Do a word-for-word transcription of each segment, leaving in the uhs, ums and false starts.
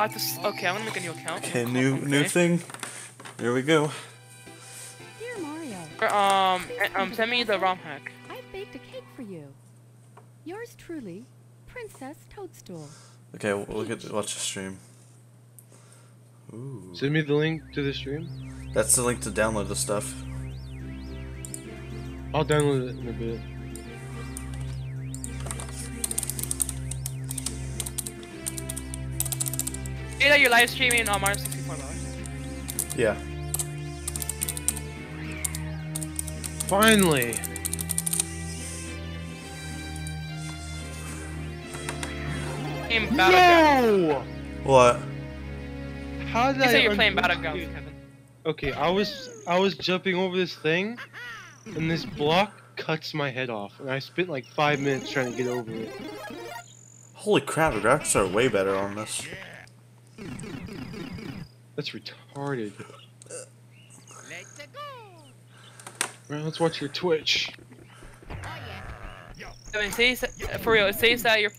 I just, okay, I'm gonna make a new account. Okay, new okay. new thing. There we go. Dear Mario. Um, um, send me the ROM hack. I baked a cake for you. Yours truly, Princess Toadstool. Okay, we'll, we'll get to watch the stream. Ooh. Send me the link to the stream. That's the link to download the stuff. I'll download it in a bit. Hey, that you're live streaming on Mario sixty-four. Yeah. Finally. In no. What? How did you I? You said you're playing Battlegrounds, Kevin. Okay, I was I was jumping over this thing, and this block cuts my head off, and I spent like five minutes trying to get over it. Holy crap! The graphics are way better on this. That's retarded. Let's go. Right, let's watch your Twitch. So it says, for real, it says that your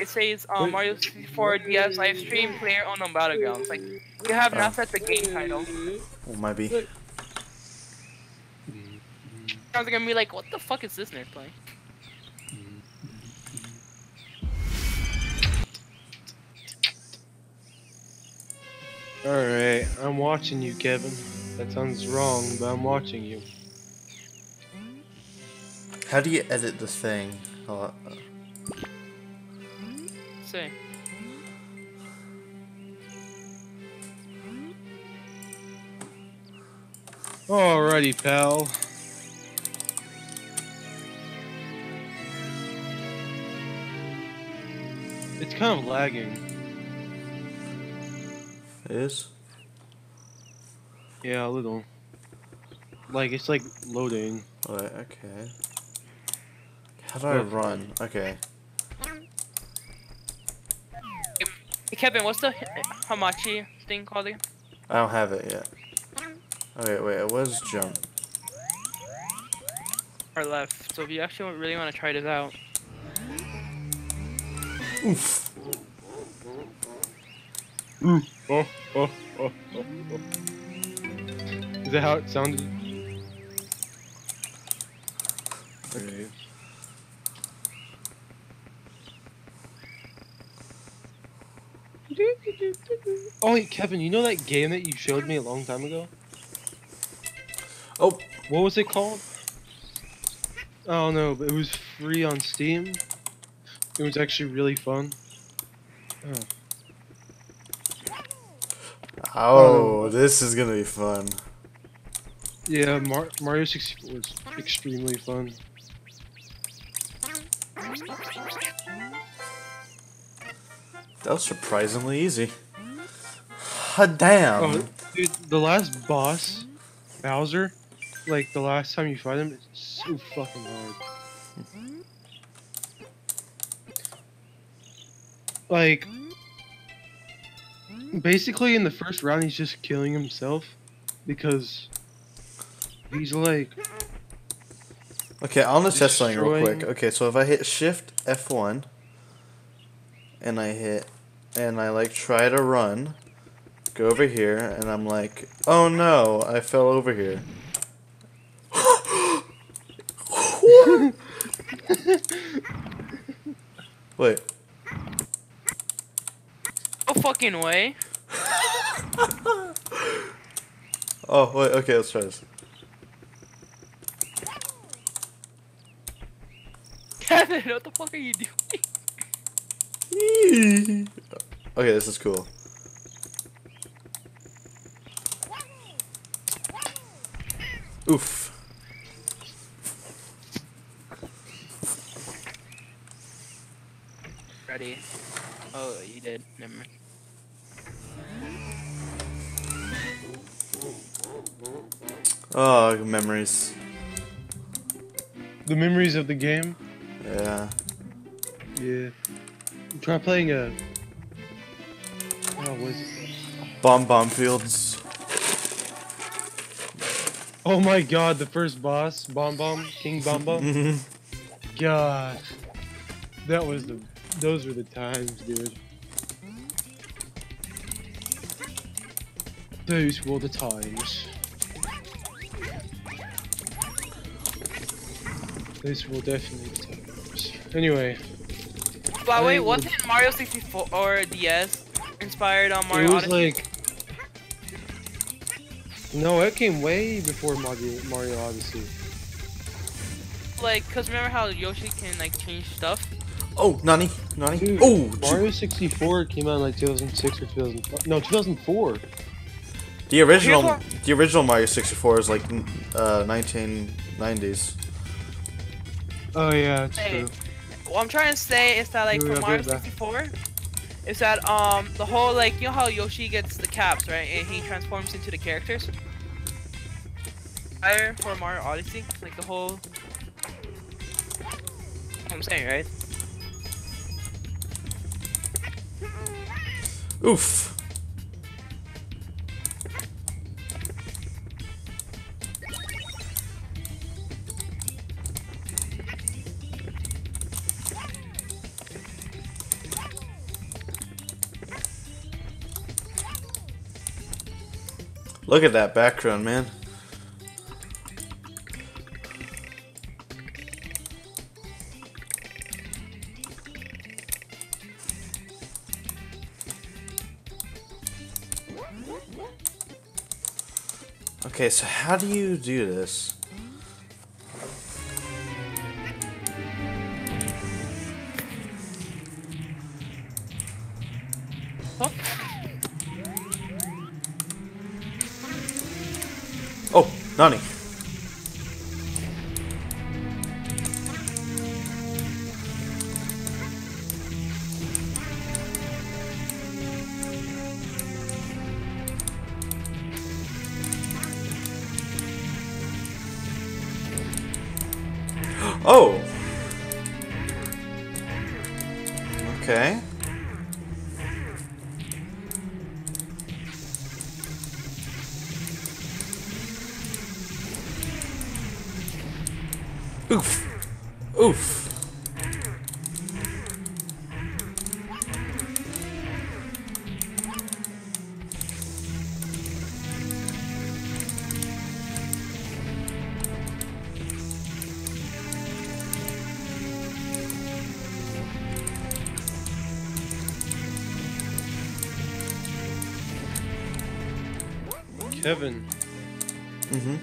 it says um, Mario sixty-four D S live stream player on Battlegrounds. Like you have oh. not set the game title. Well, might be. I was gonna be like, what the fuck is this nerd playing? Alright, I'm watching you, Kevin. That sounds wrong, but I'm watching you. How do you edit the thing? Oh, uh... Say. Alrighty, pal. It's kind of lagging. It is? Yeah, a little. Like, it's like loading. Alright, okay. How do I run? Okay. Hey, Kevin, what's the Hamachi thing called again? I don't have it yet. Okay, wait, it was jump. Or left. So if you actually really want to try this out. Oof. Oh, oh, oh, oh, oh. Is that how it sounded? Okay. Oh wait, Kevin, you know that game that you showed me a long time ago? Oh, what was it called? Oh no, but it was free on Steam. It was actually really fun. Oh. Oh, um, this is gonna be fun. Yeah, Mar Mario sixty-four was extremely fun. That was surprisingly easy. Ha damn! Oh, dude, the last boss, Bowser, like the last time you fight him, it's so fucking hard. Like. Basically, in the first round, he's just killing himself because he's like. Okay, I'll just test something real quick. Okay, so if I hit Shift F one, and I hit, and I like try to run, go over here, and I'm like, oh no, I fell over here. Wait. No fucking way. Oh, wait, okay, let's try this. Kevin, what the fuck are you doing? Okay, this is cool. Oof. Ready. Oh, you did. Never mind. Oh, memories. The memories of the game? Yeah. Yeah. I'm trying playing a... Oh, what is it? Bob-omb Fields. Oh my god, the first boss, Bob-omb King Bob-omb. God. That was the... Those were the times, dude. Those were the times. Those were definitely the times. Anyway. By the way, wasn't Mario sixty-four or D S inspired on Mario Odyssey? It was like... No, it came way before Mario Odyssey. Like, cause remember how Yoshi can like change stuff? Oh, Nani, Nani. Dude, oh, Mario sixty-four came out in like two thousand six or two thousand five. No, two thousand four. The original, oh, the original Mario sixty-four is like uh, nineteen nineties. Oh yeah, it's hey, true. What I'm trying to say is that like for Mario sixty-four, is that um the whole like you know how Yoshi gets the caps, right, and he transforms into the characters. Higher for Mario Odyssey, like the whole. I'm saying, right? Oof. Look at that background, man. Okay, so how do you do this? Huh? Oh, Nani. Oh! Okay. Oof! Oof! Kevin, mm-hmm.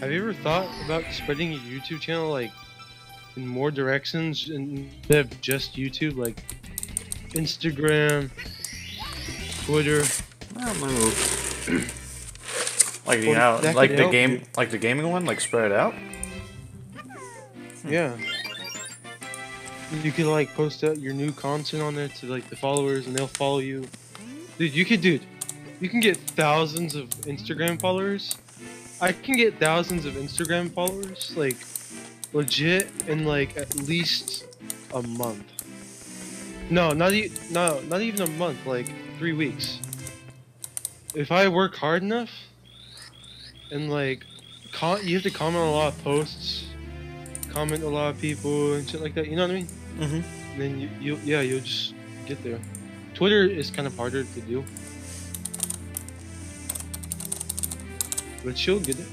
Have you ever thought about spreading your YouTube channel like in more directions instead of just YouTube, like Instagram, Twitter? I don't know. Like you know, like the game, you. like the gaming one, like spread it out. Yeah, you could like post out your new content on there to like the followers, and they'll follow you. Dude, you could do it. You can get thousands of Instagram followers. I can get thousands of Instagram followers, like, legit, in like at least a month. No, not e no, not even a month. Like three weeks. If I work hard enough, and like, con you have to comment on a lot of posts, comment a lot of people and shit like that. You know what I mean? Mhm. Mm then you, you, yeah, you'll just get there. Twitter is kind of harder to do. But she'll get it.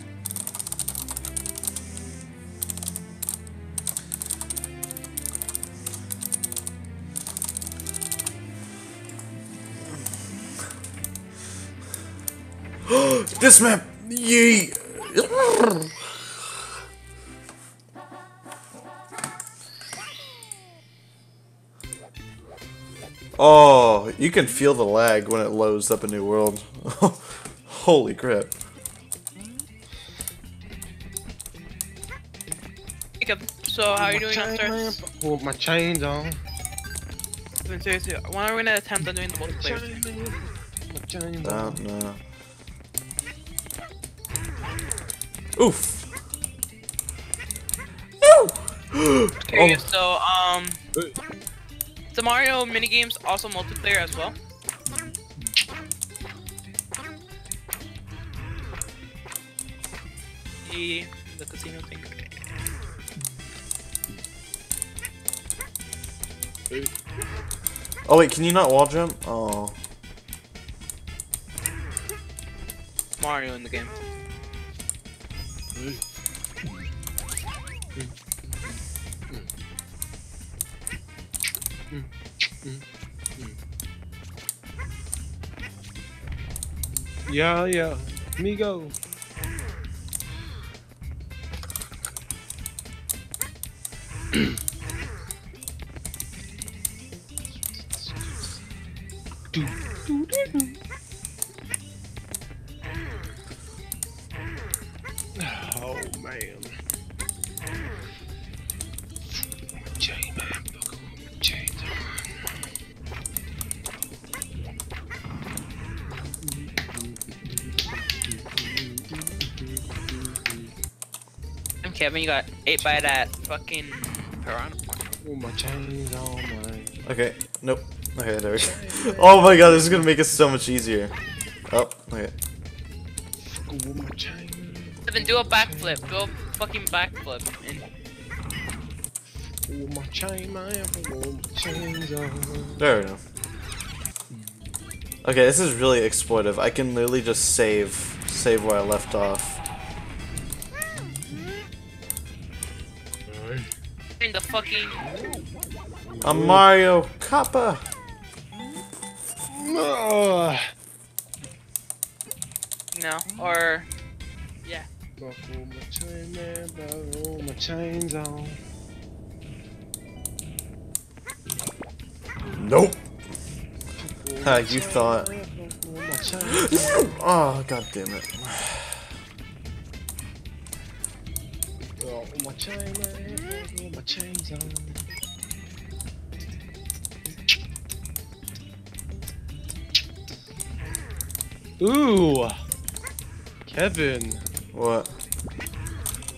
This map! Yee! Oh, you can feel the lag when it loads up a new world. Holy crap. So how are you doing on Stars? Well, my chain's on. But seriously, when are we gonna attempt on doing the multiplayer? Don't know. Oof. Ew. Okay, so um, the Mario minigames also multiplayer as well. The the casino thing. Oh wait, can you not wall jump? Oh. Mario in the game. Yeah, yeah, me go. Oh man. I'm Kevin, you got ate by that fucking piranha. Oh my chains, oh my. Okay, nope. Okay, there we go. Oh my god, this is gonna make it so much easier. Oh, okay. Then do a backflip. Do a fucking backflip. And... There we go. Okay, this is really exploitive. I can literally just save, save where I left off. In the fucking. A Mario Koopa. No, or yeah. Buckle my chain, man, buckle my chains on. Nope. Ha, you thought. Oh, god damn it. Buckle my chain, man, buckle my chains on. Ooh, Kevin. What?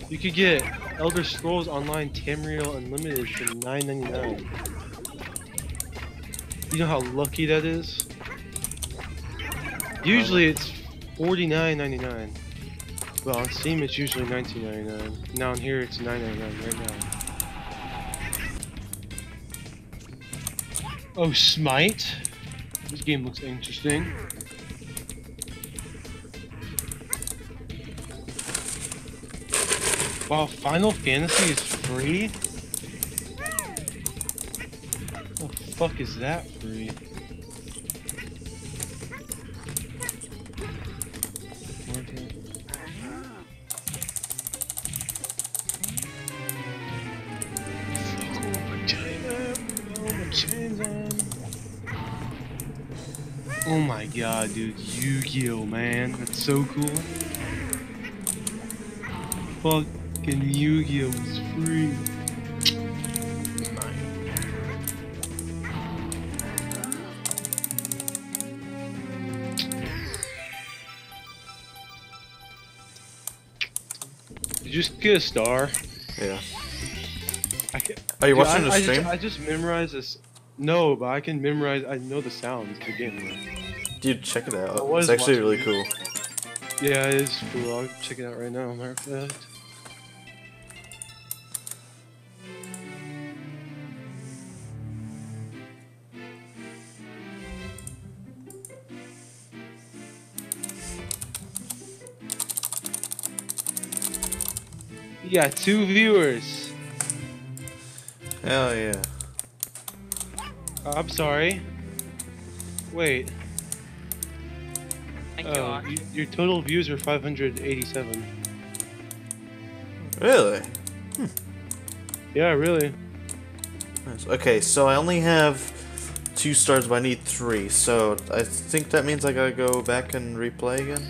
You could get Elder Scrolls Online Tamriel Unlimited for nine ninety-nine. You know how lucky that is? Usually it's forty-nine ninety-nine. Well, on Steam it's usually nineteen ninety-nine. Now on here it's nine ninety-nine right now. Oh, Smite? This game looks interesting. Wow, Final Fantasy is free? What the fuck is that free? Oh my god, dude, Yu-Gi-Oh, man. That's so cool. Fuck. And Yu-Gi-Oh is free. Did you just get a star? Yeah. I can, Are you dude, watching I, the stream? I just, I just memorized this. No, but I can memorize. I know the sounds of the game. Dude, check it out. It's actually really cool. Yeah, it is cool. I'll check it out right now. Matter of fact. You got two viewers. Hell yeah. Uh, I'm sorry. Wait. Thank uh, you, your total views are five hundred eighty-seven. Really? Hmm. Yeah, really. Nice. Okay, so I only have two stars, but I need three. So I think that means I gotta go back and replay again.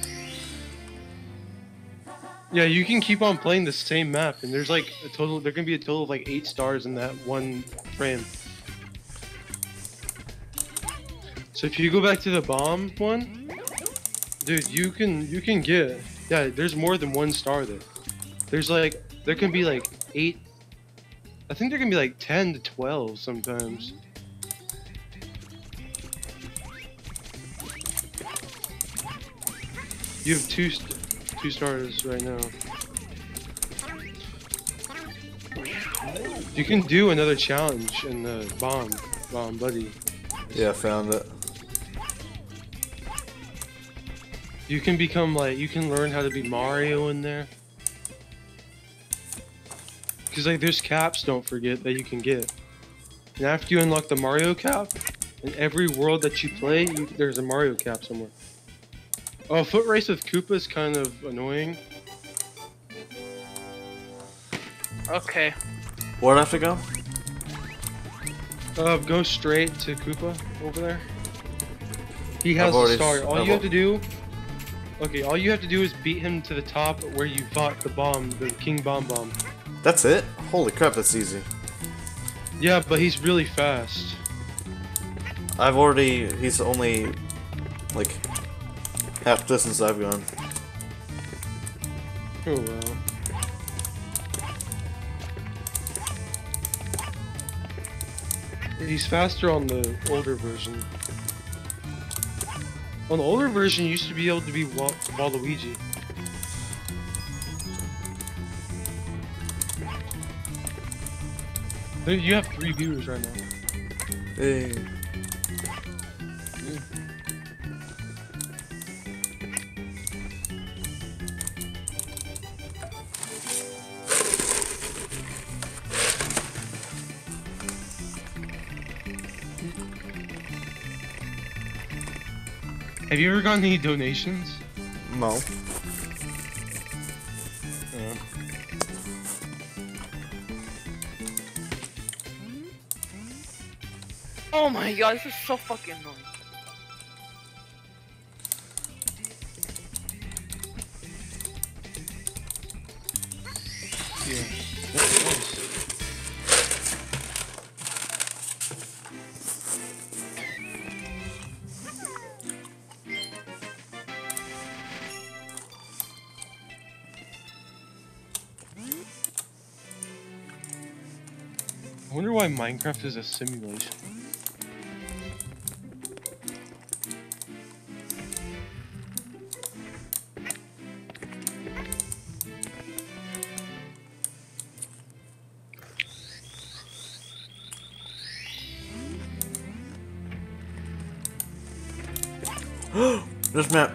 Yeah, you can keep on playing the same map, and there's like a total, there can be a total of like eight stars in that one frame. So if you go back to the bomb one, dude, you can, you can get, yeah, there's more than one star there. There's like, there can be like eight, I think there can be like ten to twelve sometimes. You have two stars. Two stars right now. You can do another challenge in the bomb, bomb buddy. Yeah, I found it. You can become like, you can learn how to be Mario in there. Cause like there's caps, don't forget, that you can get. And after you unlock the Mario cap, in every world that you play, you, there's a Mario cap somewhere. Oh, foot race with Koopa is kind of annoying. Okay. Where do I have to go? Uh, go straight to Koopa over there. He has the star. All you have to do, okay, all you have to do is beat him to the top where you fought the bomb, the King Bob-omb. That's it? Holy crap, that's easy. Yeah, but he's really fast. I've already, he's only like half distance I've gone. Oh well. He's faster on the older version. On the older version, you used to be able to be Wal Waluigi. You have three viewers right now. Hey. Yeah. Have you ever gotten any donations? No. Yeah. Oh my god, this is so fucking annoying. Yeah. That's nice. I wonder why Minecraft is a simulation. This map.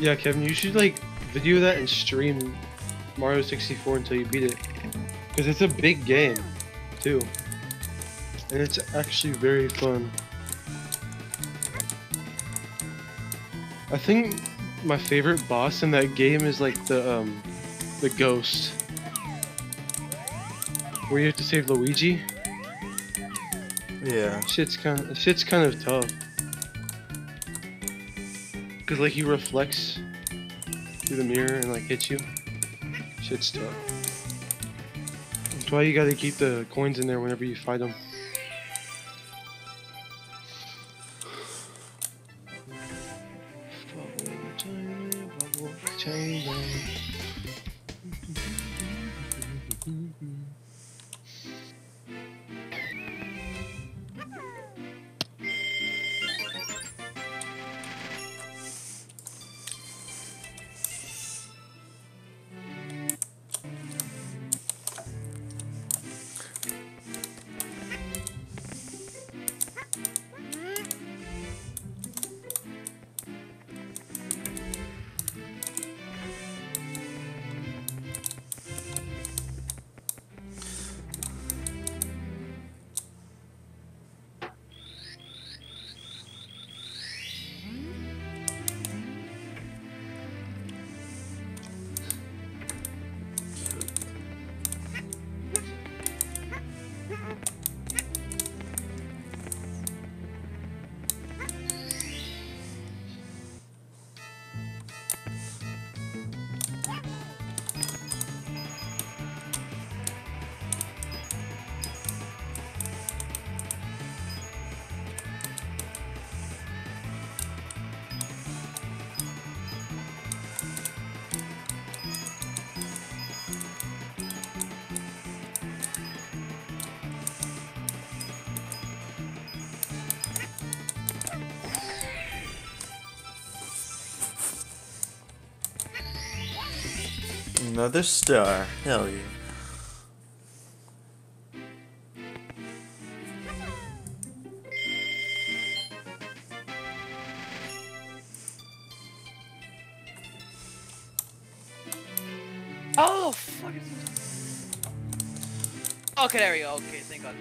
Yeah, Kevin, you should like video that and stream Mario sixty-four until you beat it, because it's a big game, too, and it's actually very fun. I think my favorite boss in that game is like the um, the ghost, where you have to save Luigi. Yeah, shit's kind of shit's kind of tough. Cause like he reflects through the mirror and like hits you. Shit's tough. That's why you gotta keep the coins in there whenever you fight them. Another star. Hell yeah. Oh, fuck. Okay, there we go. Okay, thank God.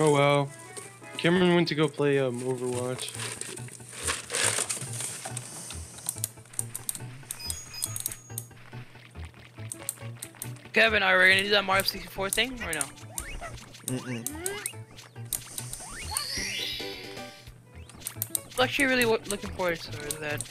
Oh wow, Cameron went to go play um, Overwatch. Kevin, are we gonna do that Mario sixty-four thing or no? Mm-mm. I'm actually really w looking forward to that.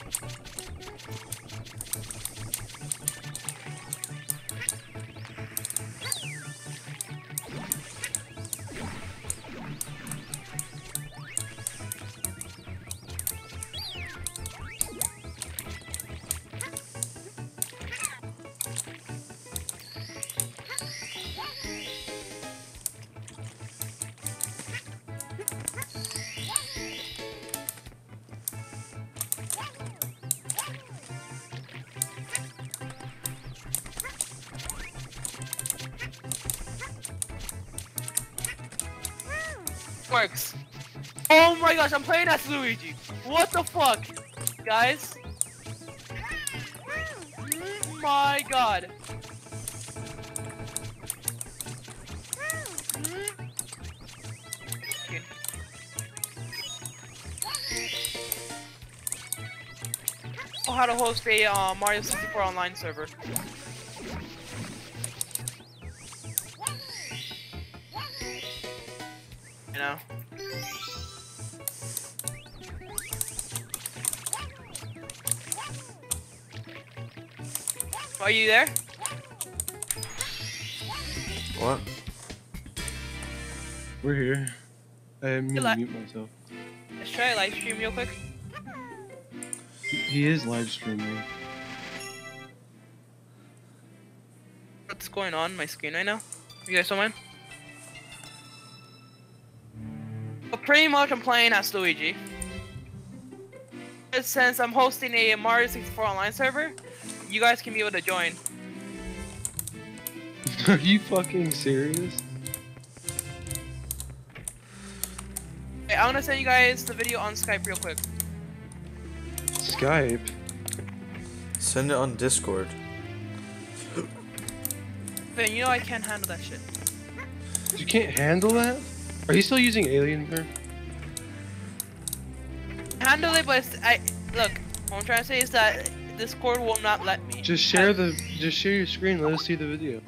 Works. Oh my gosh, I'm playing as Luigi. What the fuck, guys? My God. Oh, how to host a uh, Mario sixty-four online server. You know? Are you there? What? We're here. I'm gonna mute myself. Let's try a live stream real quick. He, he is live streaming. What's going on my screen right now? You guys don't mind? Pretty much I'm playing as Luigi. Since I'm hosting a Mario sixty-four online server, you guys can be able to join. Are you fucking serious? Okay, I'm gonna send you guys the video on Skype real quick. Skype? Send it on Discord. Man, you know I can't handle that shit. You can't handle that? Are you still using Alienware? Handle it, but I look. What I'm trying to say is that Discord will not let me. Just share I, the, just share your screen. Let us see the video.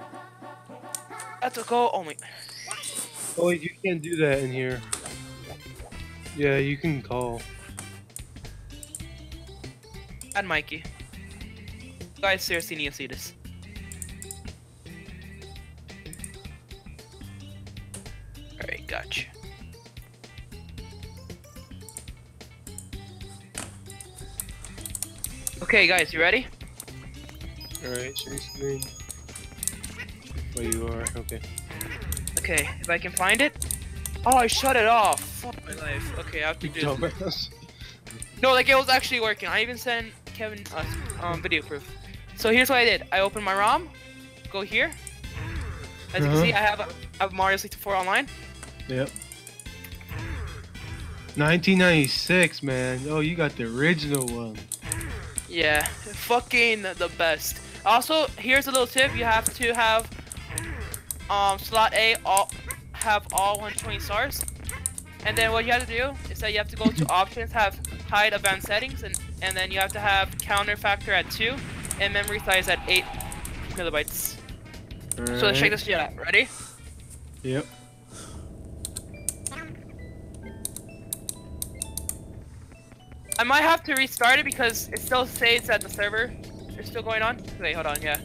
That's a go only. Oh wait, you can't do that in here. Yeah, you can call. And Mikey, you guys seriously need to see this. Gotcha. Okay, guys, you ready? Alright, share screen. Oh, you are, okay. Okay, if I can find it. Oh, I shut it off. Fuck my life. Okay, I have to do this. No, like it was actually working. I even sent Kevin uh, um, video proof. So here's what I did. I opened my ROM, go here. As uh-huh. you can see, I have, a, I have Mario sixty-four online. Yep. nineteen ninety-six, man. Oh, you got the original one. Yeah, fucking the best. Also, here's a little tip: you have to have um slot A all have all one hundred twenty stars, and then what you have to do is that you have to go to options, have hide advanced settings, and and then you have to have counter factor at two and memory size at eight kilobytes. All right. So let's check this shit out. Ready? Yep. I might have to restart it because it still says that the server is still going on. Wait, hold on, yeah.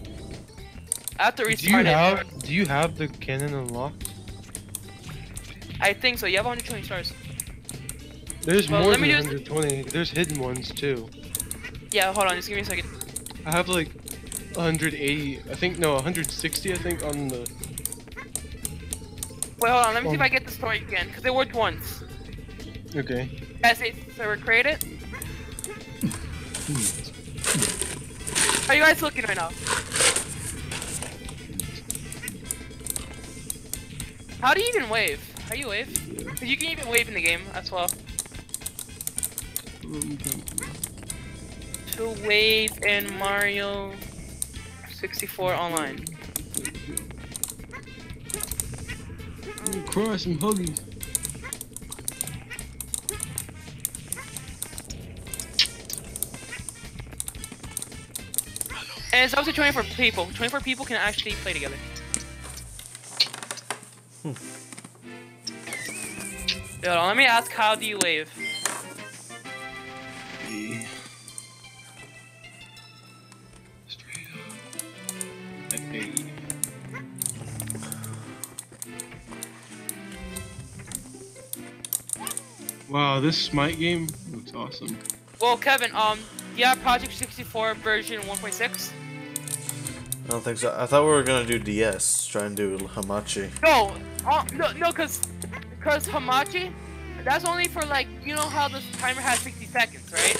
I have to restart do you it. Have, do you have the cannon unlocked? I think so. You have one hundred twenty stars. There's well, more than one hundred twenty. Just... There's hidden ones too. Yeah, hold on. Just give me a second. I have like one hundred eighty. I think no, one hundred sixty. I think on the. Wait, hold on. Let me um, see if I get the story again, because it worked once. Okay. S eight server created. How are you guys looking right now? How do you even wave? How do you wave? Cause you can even wave in the game as well. To wave in Mario sixty-four online. I'm crying some huggies. And it's up to twenty-four people. twenty-four people can actually play together. Hmm. Dude, let me ask, how do you wave? Hey. Straight up. Hey. Wow, this Smite game looks awesome. Well, Kevin, um, yeah, Project sixty-four version one point six. I don't think so. I thought we were gonna do D S, try and do Hamachi. No, uh, no, no, cause, cause Hamachi, that's only for like, you know how this timer has sixty seconds, right?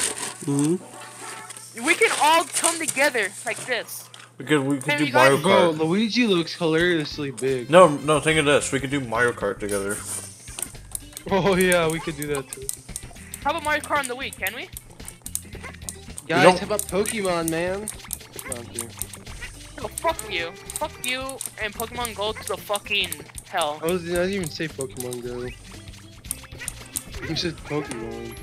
Mm-hmm. We can all come together like this. We could, we could do Mario Kart. Bro, Luigi looks hilariously big. No, no, think of this. We could do Mario Kart together. Oh yeah, we could do that too. How about Mario Kart on the Wii? Can we? Guys, don't... how about Pokemon, man? Oh, fuck you. Fuck you and Pokemon Gold to the fucking hell. I, was, I didn't even say Pokemon Gold. You said Pokemon.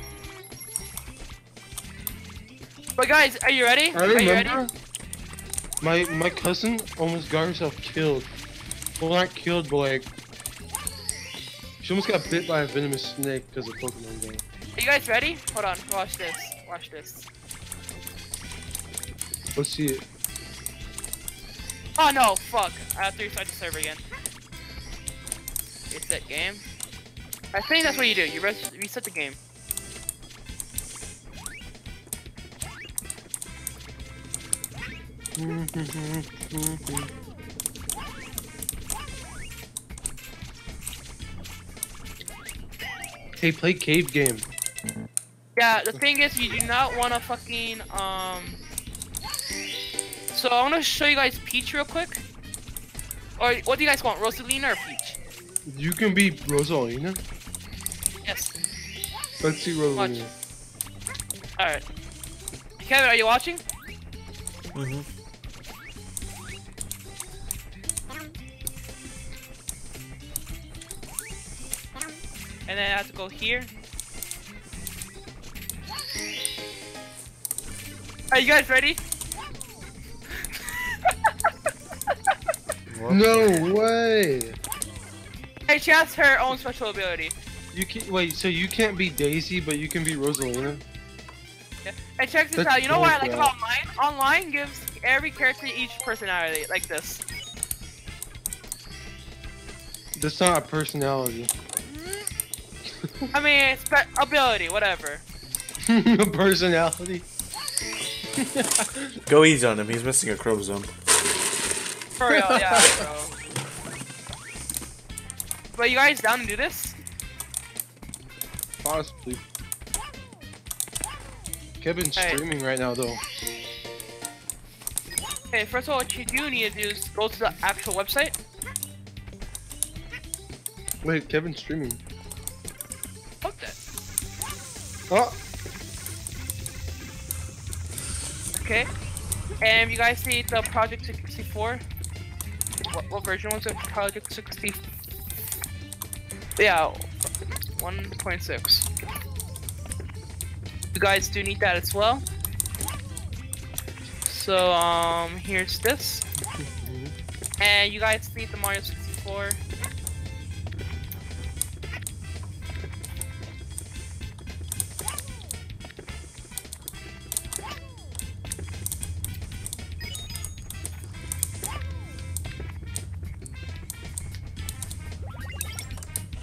But guys, are you ready? I remember. Are you ready? My, my cousin almost got herself killed. Well, not killed, but like... She almost got bit by a venomous snake because of Pokemon Gold. Are you guys ready? Hold on, watch this. Watch this. Let's see it. Oh no, fuck. I have to restart the server again. Reset game. I think that's what you do. You res reset the game. Hey, play cave game. Yeah, the thing is, you do not want to fucking, um... So I want to show you guys Peach real quick. Or what do you guys want, Rosalina or Peach? You can be Rosalina. Yes. Let's see Rosalina. All right. Kevin, are you watching? Mhm. And then I have to go here. Are you guys ready? What? No way! Hey, she has her own special ability. You can wait, so you can't be Daisy, but you can be Rosalina? Yeah. And check this That's out, you know what I like about online? Online gives every character each personality, like this. That's not a personality. Mm-hmm. I mean, it's ability, whatever. Personality? Go easy on him, he's missing a chromosome. For real, yeah, bro. But you guys down to do this? Possibly. Kevin's right. Streaming right now, though. Okay, first of all, what you do need to do is go to the actual website. Wait, Kevin's streaming. Fuck that. Oh! Okay, and you guys see the Project sixty-four? What, what version was it? Project sixty? Yeah, one point six. You guys do need that as well. So um, here's this, and you guys see the Mario sixty-four.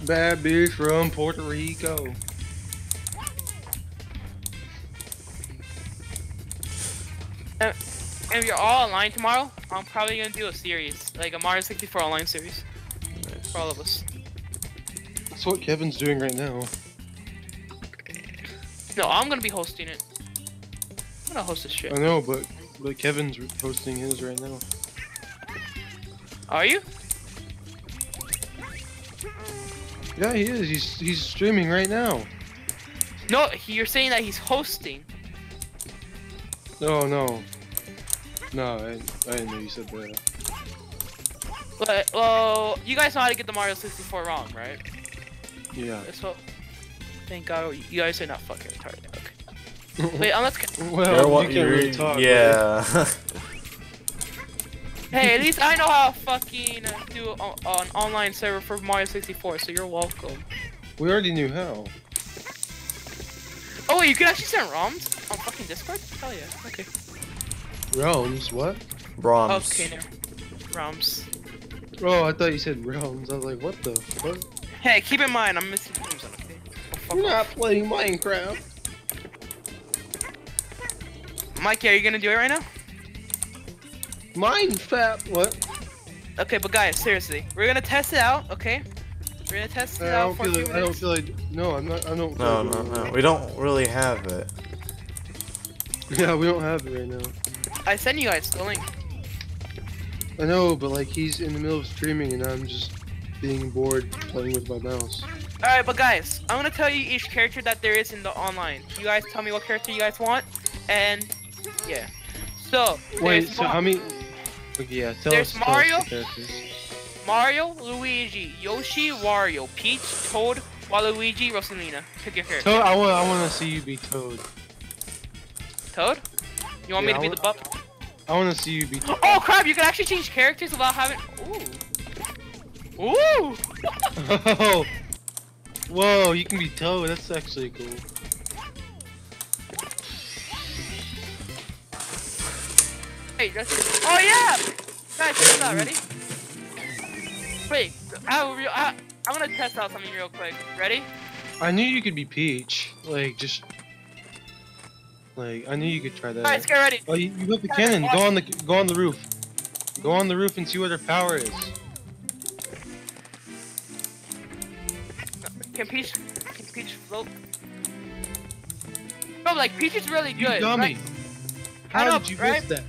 Bad bitch from Puerto Rico. Uh, if you're all online tomorrow, I'm probably gonna do a series, like a Mario sixty-four online series. Nice. For all of us. That's what Kevin's doing right now. No, I'm gonna be hosting it. I'm gonna host this shit. I know, but, but Kevin's hosting his right now. Are you? Yeah, he is. He's, he's streaming right now. No, he, you're saying that he's hosting. No, no. No, I, I didn't know you said that. But, well, you guys know how to get the Mario sixty-four ROM, right? Yeah. So, thank God you guys are not fucking retarded. Okay. Wait, unless... Well, well you can't really talk. Yeah. Hey, at least I know how to fucking do an online server for Mario sixty-four, so you're welcome. We already knew how. Oh wait, you can actually send ROMs on fucking Discord? Hell yeah, okay. ROMs? What? ROMs. Okay, no. ROMs. Oh, I thought you said ROMs. I was like, what the fuck? Hey, keep in mind, I'm missing games, okay? We're not playing Minecraft. Mikey, are you gonna do it right now? Mine fat what? Okay, but guys, seriously, we're gonna test it out, okay? We're gonna test it I out. Don't for feel like, I don't feel like. No, I'm not. I don't. No, no, no. Right. We don't really have it. Yeah, we don't have it right now. I sent you guys the link. I know, but like he's in the middle of streaming, and I'm just being bored playing with my mouse. All right, but guys, I'm gonna tell you each character that there is in the online. You guys tell me what character you guys want, and yeah. So wait, so how many? Yeah, tell There's us, Mario, tell us the Mario, Luigi, Yoshi, Wario, Peach, Toad, Waluigi, Rosalina. Pick your character. Toad, I want, I want to see you be Toad. Toad? You want yeah, me to I be the Bob? I want to see you be Toad. Oh crap, you can actually change characters without having... Ooh. Ooh! Oh. Whoa, you can be Toad, that's actually cool. Hey, that's oh yeah! Guys, check this out, ready? Wait, I, I, I'm gonna test out something real quick. Ready? I knew you could be Peach. Like, just... Like, I knew you could try that. Alright, let's get ready. Oh, you, you got the cannon. Awesome. Go on the go on the roof. Go on the roof and see what her power is. Can Peach... Can Peach float? Bro, like, Peach is really good. You dummy. Right? How know, did you right? miss that?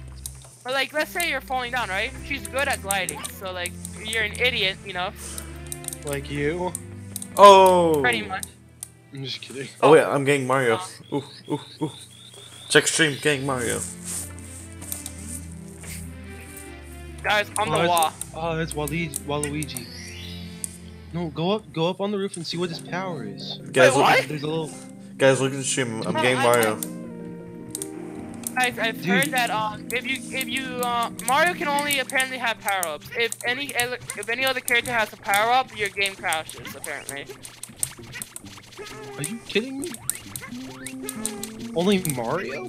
But like, let's say you're falling down, right? She's good at gliding, so like, you're an idiot, you know? Like you? Oh! Pretty much. I'm just kidding. Oh, oh yeah, I'm getting Mario. Oh. Ooh, ooh, ooh. Check stream, getting Mario. Guys, on oh, the wall. Oh, that's Waluigi. Waluigi. No, go up, go up on the roof and see what his power is. Guys, Wait, look, what? There's a little... Guys, look at the stream. I'm oh, getting I, Mario. I, I... I've, I've heard that um, if you if you uh, Mario can only apparently have power-ups. If any if any other character has a power-up, your game crashes apparently. Are you kidding me? Only Mario?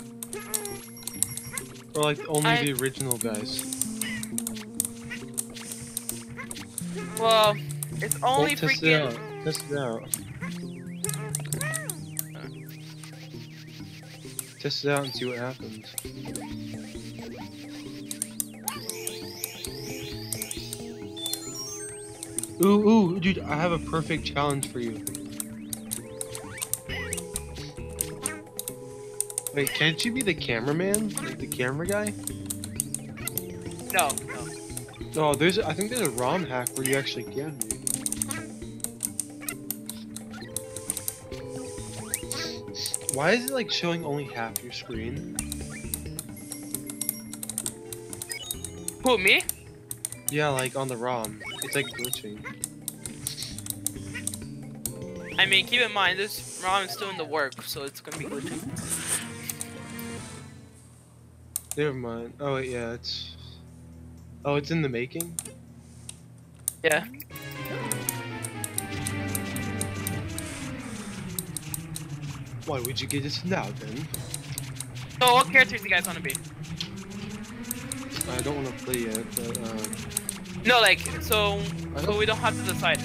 Or like only I... the original guys? Well, it's only well, test freaking. It out. Test it out. Test it out and see what happens. Ooh, ooh, dude, I have a perfect challenge for you. Wait, can't you be the cameraman? Like the camera guy? No, no. No, oh, there's, I think there's a ROM hack where you actually can be. Why is it like showing only half your screen? Who, me? Yeah, like on the ROM. It's like glitching. I mean, keep in mind, this ROM is still in the work, so it's gonna be glitching. Never mind. Oh, wait, yeah, it's... Oh, it's in the making? Yeah. Why would you get this now, then? So, what characters do you guys want to be? I don't want to play yet, but, uh... No, like, so, so we don't have to decide.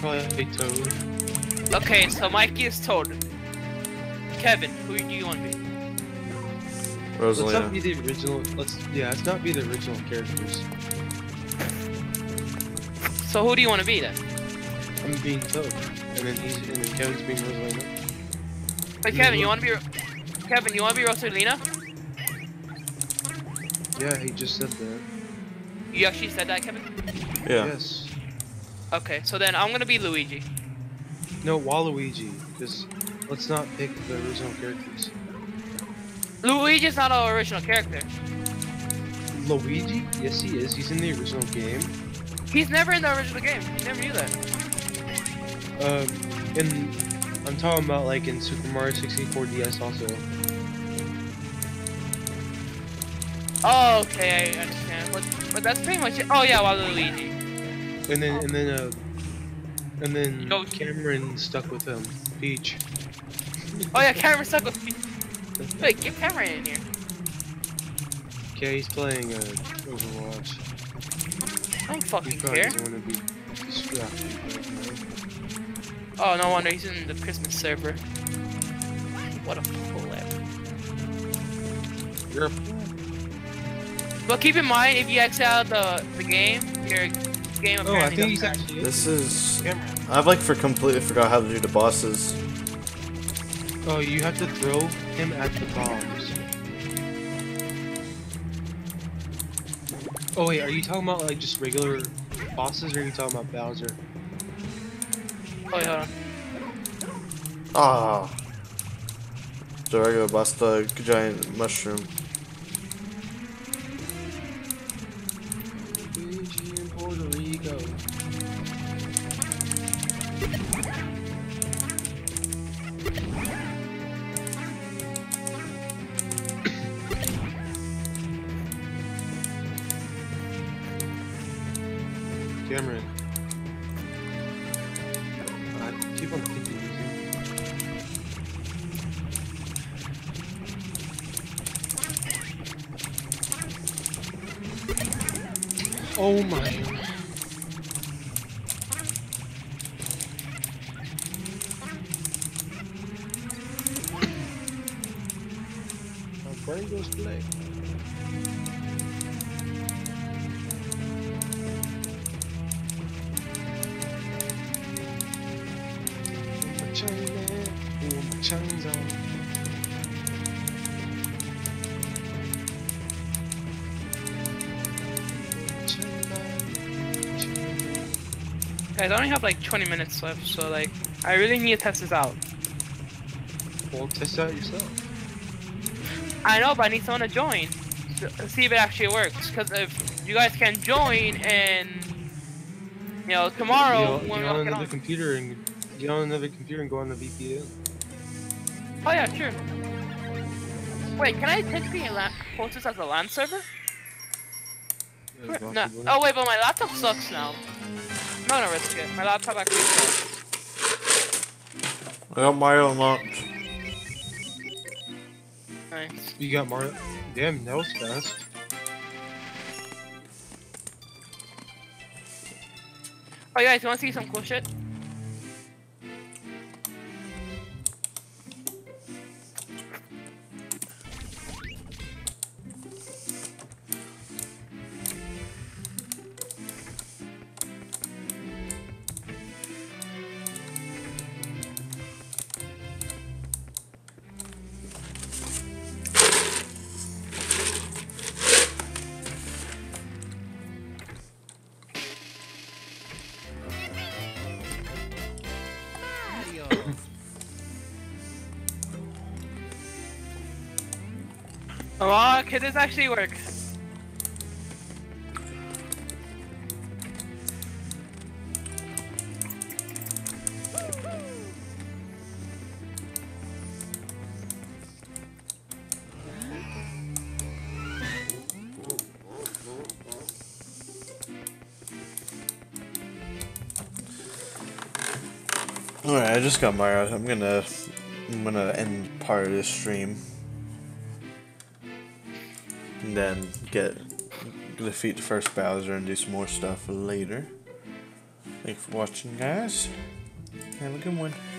play Toad. Okay, so Mikey is Toad. Kevin, who do you want to be? Rosalina. Let's not be the original. Let's yeah. Let's not be the original characters. So who do you want to be then? I'm being Toad, and then he's and then Kevin's being Rosalina. Hey Kevin, you want to be? Kevin, you want to be Rosalina? Yeah, he just said that. You actually said that, Kevin? Yeah. Yes. Okay, so then I'm gonna be Luigi. No, Waluigi. Just let's not pick the original characters. Luigi's not an original character. Luigi? Yes, he is. He's in the original game. He's never in the original game. You never knew that. Um, and I'm talking about like in Super Mario sixty-four D S also. Oh, okay, I understand. But, but that's pretty much it. Oh yeah, Waluigi. And then, and then, uh, and then Yoshi. Cameron stuck with him. Peach. Oh yeah, Cameron stuck with Peach. Wait, get Cameron in here. Okay, he's playing uh, Overwatch. I don't fucking care. Be distracted, oh, no wonder he's in the Christmas server. What a flip. Yep. But keep in mind, if you exit out the the game, your game apparently. Oh, I think he's actually. This is. I've like for completely forgot how to do the bosses. Oh, you have to throw him at the bombs. Oh wait, are you talking about like just regular bosses, or are you talking about Bowser? Oh, wait, hold on. Ah, the regular boss, the giant mushroom. Luigi in Puerto Rico. Cameron. I keep on picking these. Oh my. Goes play. Guys, I only have like twenty minutes left, so like I really need to test this out. Well, test it out yourself. I know, but I need someone to join to see if it actually works. Because if you guys can join, and you know tomorrow, you when get on another on. computer and get on another computer and go on the V P N. Oh yeah, sure. Wait, can I take the post this as a LAN server? Yeah, no. Oh wait, but my laptop sucks now. I'm not gonna risk it. My laptop actually sucks. I got Mario unlocked. Nice. You got Mario. Damn, that was fast. Oh, guys, you want to see some cool shit? Oh, okay, this actually works. All right, I just got Mario. I'm gonna, I'm gonna end part of this stream. And then get defeat the first Bowser and do some more stuff later. Thanks for watching, guys. Have a good one.